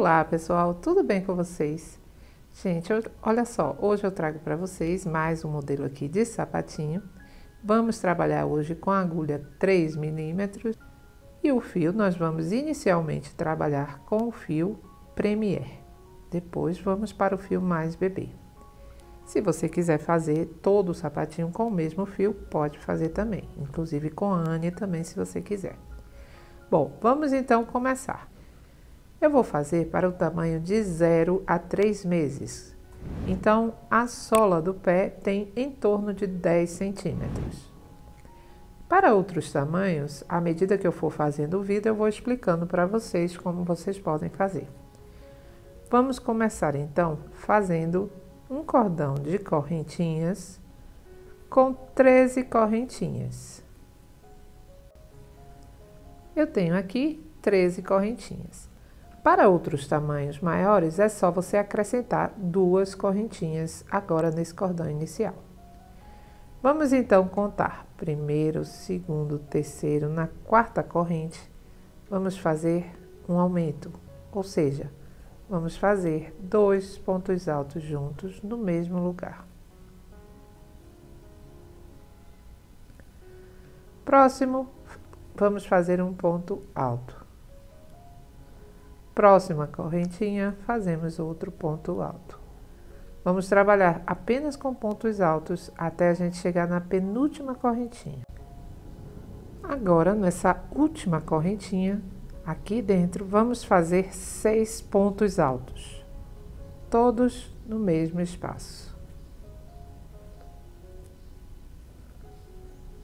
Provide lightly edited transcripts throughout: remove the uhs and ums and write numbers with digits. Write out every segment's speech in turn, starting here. Olá pessoal, tudo bem com vocês? Gente, olha só, hoje eu trago para vocês mais um modelo aqui de sapatinho. Vamos trabalhar hoje com a agulha 3 mm e o fio. Nós vamos inicialmente trabalhar com o fio Premier, depois vamos para o fio mais bebê. Se você quiser fazer todo o sapatinho com o mesmo fio, pode fazer também, inclusive com a Anne também, se você quiser. Bom, vamos então começar. Eu vou fazer para o tamanho de 0 a 3 meses. Então, a sola do pé tem em torno de 10 centímetros. Para outros tamanhos, à medida que eu for fazendo o vídeo, eu vou explicando para vocês como vocês podem fazer. Vamos começar então fazendo um cordão de correntinhas com 13 correntinhas. Eu tenho aqui 13 correntinhas. Para outros tamanhos maiores, é só você acrescentar 2 correntinhas agora nesse cordão inicial. Vamos então contar primeiro, segundo, terceiro, na quarta corrente, vamos fazer um aumento, ou seja, vamos fazer 2 pontos altos juntos no mesmo lugar. Próximo, vamos fazer um ponto alto. Próxima correntinha, fazemos outro ponto alto. Vamos trabalhar apenas com pontos altos até a gente chegar na penúltima correntinha. Agora, nessa última correntinha, aqui dentro, vamos fazer 6 pontos altos, todos no mesmo espaço.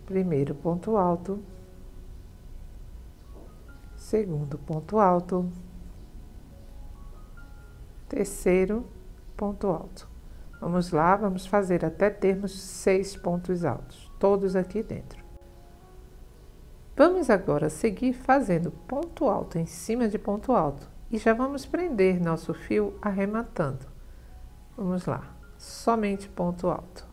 Primeiro ponto alto, segundo ponto alto, terceiro ponto alto. Vamos lá, vamos fazer até termos 6 pontos altos, todos aqui dentro. Vamos agora seguir fazendo ponto alto em cima de ponto alto e já vamos prender nosso fio arrematando. Vamos lá, somente ponto alto.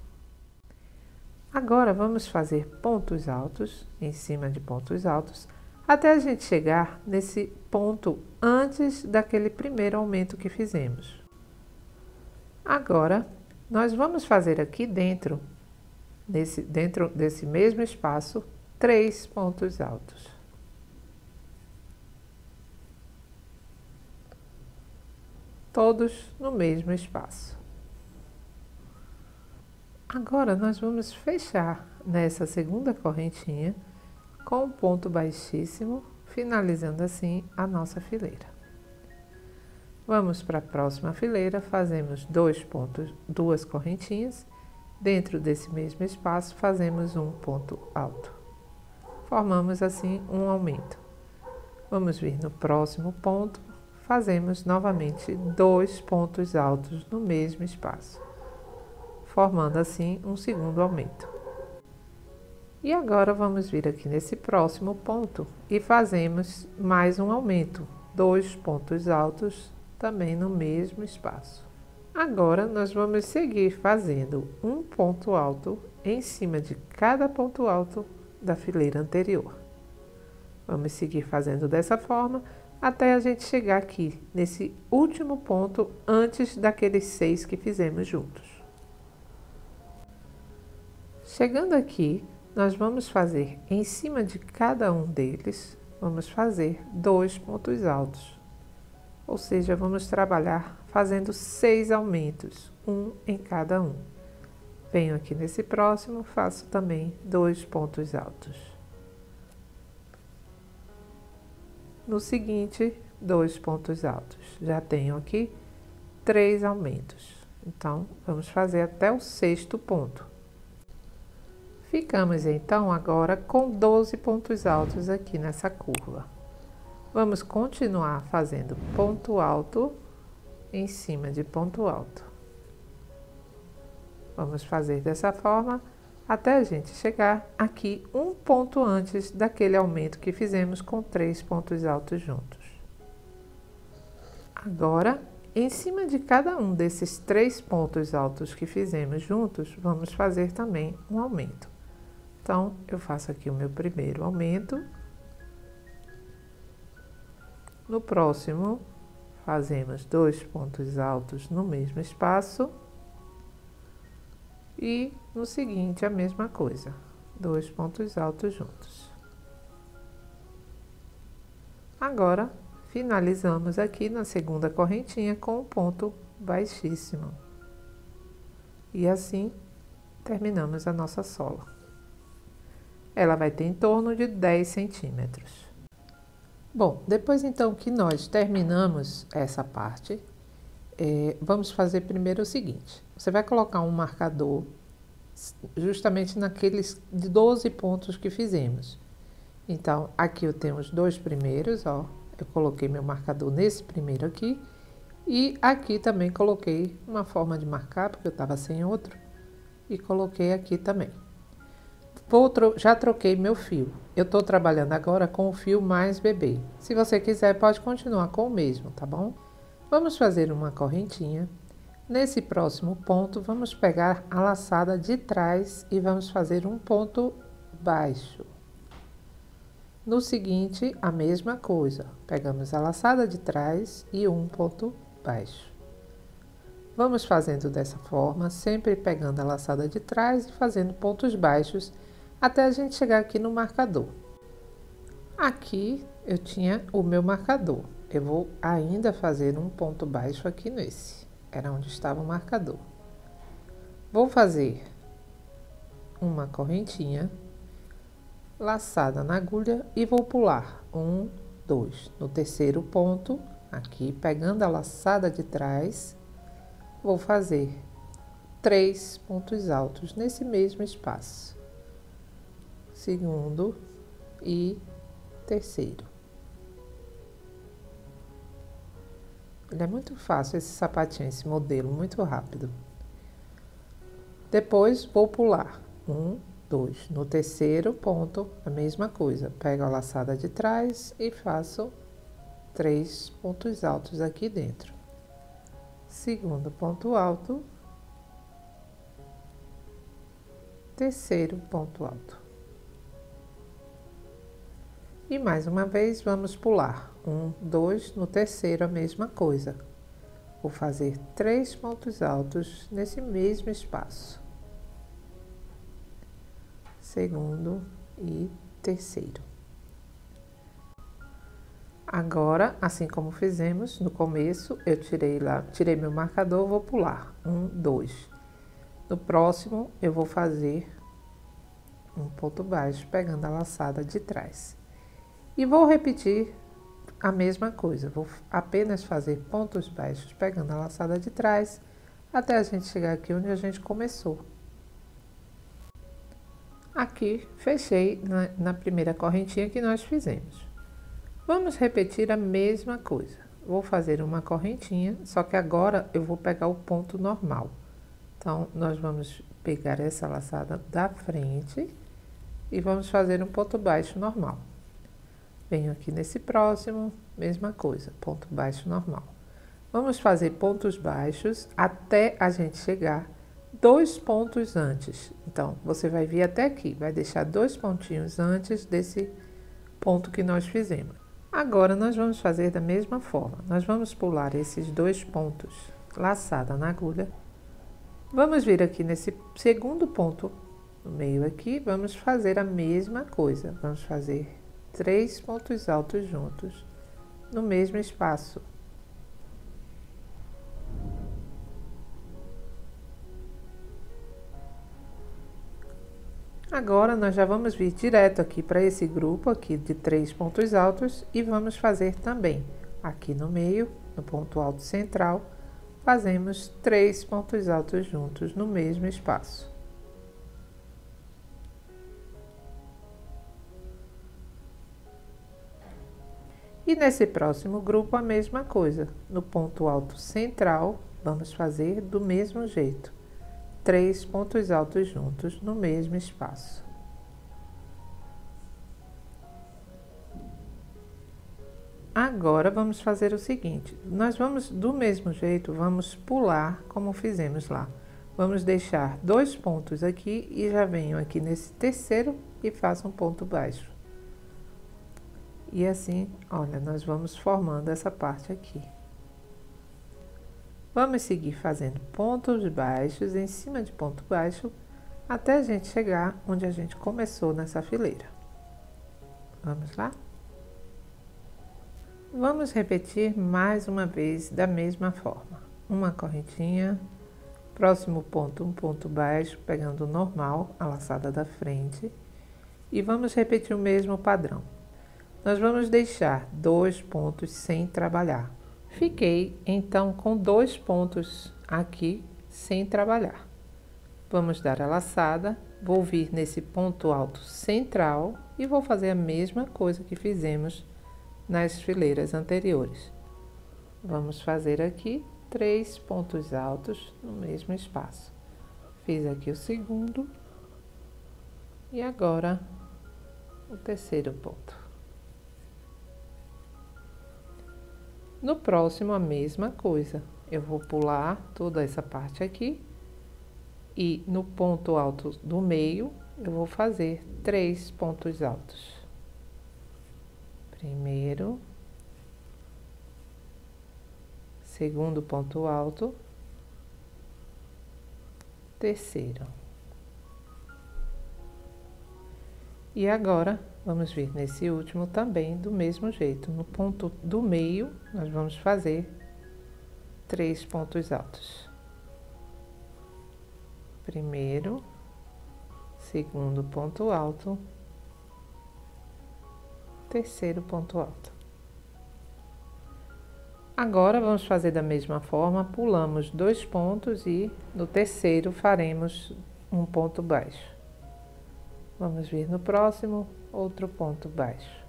Agora vamos fazer pontos altos em cima de pontos altos até a gente chegar nesse ponto antes daquele primeiro aumento que fizemos. Agora nós vamos fazer aqui dentro, desse mesmo espaço, 3 pontos altos. Todos no mesmo espaço. Agora, nós vamos fechar nessa segunda correntinha com um ponto baixíssimo, finalizando assim a nossa fileira. Vamos para a próxima fileira, fazemos 2 pontos, 2 correntinhas. Dentro desse mesmo espaço, fazemos um ponto alto. Formamos assim um aumento. Vamos vir no próximo ponto, fazemos novamente 2 pontos altos no mesmo espaço, formando assim um segundo aumento. E agora vamos vir aqui nesse próximo ponto e fazemos mais um aumento, 2 pontos altos também no mesmo espaço. Agora nós vamos seguir fazendo um ponto alto em cima de cada ponto alto da fileira anterior. Vamos seguir fazendo dessa forma até a gente chegar aqui nesse último ponto antes daqueles 6 que fizemos juntos. Chegando aqui, nós vamos fazer em cima de cada um deles, vamos fazer 2 pontos altos, ou seja, vamos trabalhar fazendo 6 aumentos, um em cada um. Venho aqui nesse próximo, faço também 2 pontos altos. No seguinte, 2 pontos altos. Já tenho aqui 3 aumentos. Então, vamos fazer até o 6º ponto. Ficamos então agora com 12 pontos altos aqui nessa curva. Vamos continuar fazendo ponto alto em cima de ponto alto. Vamos fazer dessa forma até a gente chegar aqui um ponto antes daquele aumento que fizemos com 3 pontos altos juntos. Agora, em cima de cada um desses 3 pontos altos que fizemos juntos, vamos fazer também um aumento. Então, eu faço aqui o meu primeiro aumento. No próximo, Fazemos dois pontos altos no mesmo espaço e no seguinte a mesma coisa, dois pontos altos juntos. Agora finalizamos aqui na segunda correntinha com um ponto baixíssimo e assim terminamos a nossa sola. Ela vai ter em torno de 10 centímetros. Bom, depois então que nós terminamos essa parte, vamos fazer primeiro o seguinte. Você vai colocar um marcador justamente naqueles 12 pontos que fizemos. Então, aqui eu tenho os dois primeiros, ó. Eu coloquei meu marcador nesse primeiro aqui. E aqui também coloquei uma forma de marcar, porque eu estava sem outro. E coloquei aqui também. Já troquei meu fio. Eu estou trabalhando agora com o fio mais bebê. Se você quiser, pode continuar com o mesmo, tá bom? Vamos fazer uma correntinha. Nesse próximo ponto, vamos pegar a laçada de trás e vamos fazer um ponto baixo. No seguinte, a mesma coisa. Pegamos a laçada de trás e um ponto baixo. Vamos fazendo dessa forma, sempre pegando a laçada de trás e fazendo pontos baixos, até a gente chegar aqui no marcador. Aqui eu tinha o meu marcador. Eu vou ainda fazer um ponto baixo aqui nesse. Era onde estava o marcador. Vou fazer uma correntinha, laçada na agulha e vou pular. 1, 2. No terceiro ponto, aqui pegando a laçada de trás, vou fazer 3 pontos altos nesse mesmo espaço. Segundo e terceiro. Ele é muito fácil esse sapatinho, esse modelo, muito rápido. Depois vou pular 1, 2. No terceiro ponto, a mesma coisa. Pego a laçada de trás e faço 3 pontos altos aqui dentro. Segundo ponto alto. Terceiro ponto alto. E mais uma vez, vamos pular 1, 2, no terceiro a mesma coisa. Vou fazer 3 pontos altos nesse mesmo espaço. Segundo e terceiro. Agora, assim como fizemos no começo, eu tirei meu marcador, vou pular 1, 2. No próximo, eu vou fazer um ponto baixo, pegando a laçada de trás. E vou repetir a mesma coisa, vou apenas fazer pontos baixos pegando a laçada de trás, até a gente chegar aqui onde a gente começou. Aqui, fechei na primeira correntinha que nós fizemos. Vamos repetir a mesma coisa. Vou fazer uma correntinha, só que agora eu vou pegar o ponto normal. Então, nós vamos pegar essa laçada da frente e vamos fazer um ponto baixo normal. Venho aqui nesse próximo, mesma coisa, ponto baixo normal. Vamos fazer pontos baixos até a gente chegar 2 pontos antes. Então, você vai vir até aqui, vai deixar 2 pontinhos antes desse ponto que nós fizemos. Agora, nós vamos fazer da mesma forma. Nós vamos pular esses 2 pontos, laçada na agulha. Vamos vir aqui nesse segundo ponto, no meio aqui, vamos fazer a mesma coisa. Vamos fazer 3 pontos altos juntos no mesmo espaço. Agora, nós já vamos vir direto aqui para esse grupo aqui de 3 pontos altos e vamos fazer também aqui no meio, no ponto alto central, fazemos 3 pontos altos juntos no mesmo espaço. E nesse próximo grupo, a mesma coisa. No ponto alto central, vamos fazer do mesmo jeito. 3 pontos altos juntos no mesmo espaço. Agora, vamos fazer o seguinte. Nós vamos, do mesmo jeito, vamos pular como fizemos lá. Vamos deixar 2 pontos aqui e já venho aqui nesse terceiro e faço um ponto baixo. E assim, olha, nós vamos formando essa parte aqui. Vamos seguir fazendo pontos baixos em cima de ponto baixo até a gente chegar onde a gente começou nessa fileira. Vamos lá? Vamos repetir mais uma vez da mesma forma. Uma correntinha, próximo ponto, um ponto baixo, pegando o normal, a laçada da frente. E vamos repetir o mesmo padrão. Nós vamos deixar dois pontos sem trabalhar. Fiquei, então, com dois pontos aqui sem trabalhar. Vamos dar a laçada, vou vir nesse ponto alto central e vou fazer a mesma coisa que fizemos nas fileiras anteriores. Vamos fazer aqui três pontos altos no mesmo espaço. Fiz aqui o segundo e agora o terceiro ponto. No próximo, a mesma coisa. Eu vou pular toda essa parte aqui e no ponto alto do meio, eu vou fazer três pontos altos. Primeiro, segundo ponto alto, terceiro. E agora, vamos vir nesse último também do mesmo jeito. No ponto do meio, nós vamos fazer três pontos altos. Primeiro, segundo ponto alto, terceiro ponto alto. Agora, vamos fazer da mesma forma, pulamos dois pontos e no terceiro faremos um ponto baixo. Vamos vir no próximo, outro ponto baixo.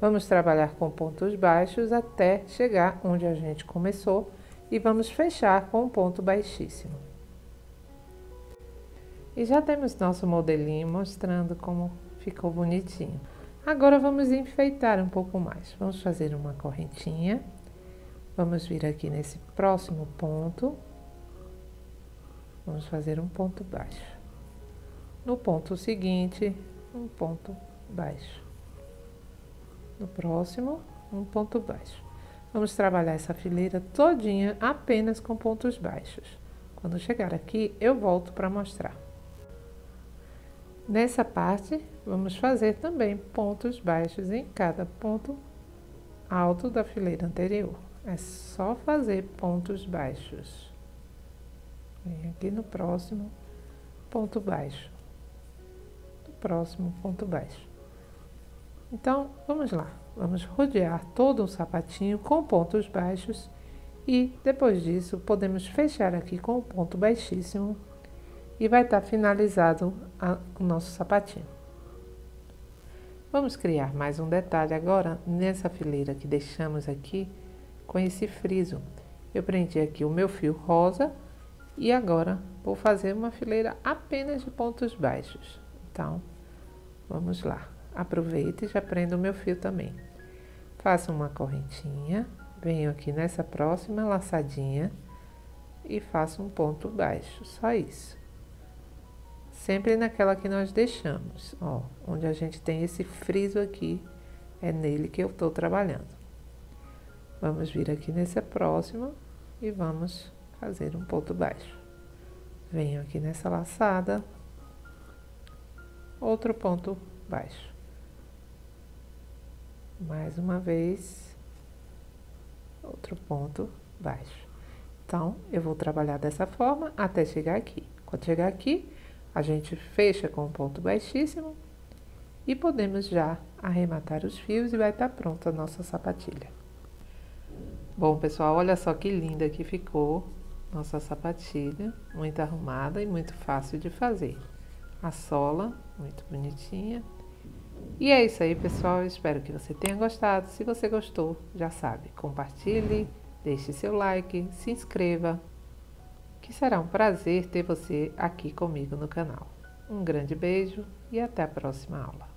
Vamos trabalhar com pontos baixos até chegar onde a gente começou e vamos fechar com um ponto baixíssimo. E já temos nosso modelinho mostrando como ficou bonitinho. Agora vamos enfeitar um pouco mais. Vamos fazer uma correntinha. Vamos vir aqui nesse próximo ponto. Vamos fazer um ponto baixo. No ponto seguinte, um ponto baixo. No próximo, um ponto baixo. Vamos trabalhar essa fileira todinha apenas com pontos baixos. Quando chegar aqui, eu volto para mostrar. Nessa parte, vamos fazer também pontos baixos em cada ponto alto da fileira anterior. É só fazer pontos baixos. Vem aqui no próximo, ponto baixo. Próximo ponto baixo. Então, vamos lá. Vamos rodear todo o sapatinho com pontos baixos e depois disso podemos fechar aqui com um ponto baixíssimo e vai estar finalizado o nosso sapatinho. Vamos criar mais um detalhe agora nessa fileira que deixamos aqui com esse friso. Eu prendi aqui o meu fio rosa e agora vou fazer uma fileira apenas de pontos baixos. Então, vamos lá, aproveita e já prenda o meu fio também. Faço uma correntinha, venho aqui nessa próxima laçadinha e faço um ponto baixo, só isso. Sempre naquela que nós deixamos, ó, onde a gente tem esse friso aqui, é nele que eu tô trabalhando. Vamos vir aqui nessa próxima e vamos fazer um ponto baixo. Venho aqui nessa laçada, outro ponto baixo. Mais uma vez, outro ponto baixo. Então, eu vou trabalhar dessa forma até chegar aqui. Quando chegar aqui, a gente fecha com um ponto baixíssimo e podemos já arrematar os fios e vai estar pronta a nossa sapatilha. Bom, pessoal, olha só que linda que ficou nossa sapatilha, muito arrumada e muito fácil de fazer. A sola, muito bonitinha. E é isso aí, pessoal. Eu espero que você tenha gostado. Se você gostou, já sabe, compartilhe, deixe seu like, se inscreva, que será um prazer ter você aqui comigo no canal. Um grande beijo e até a próxima aula.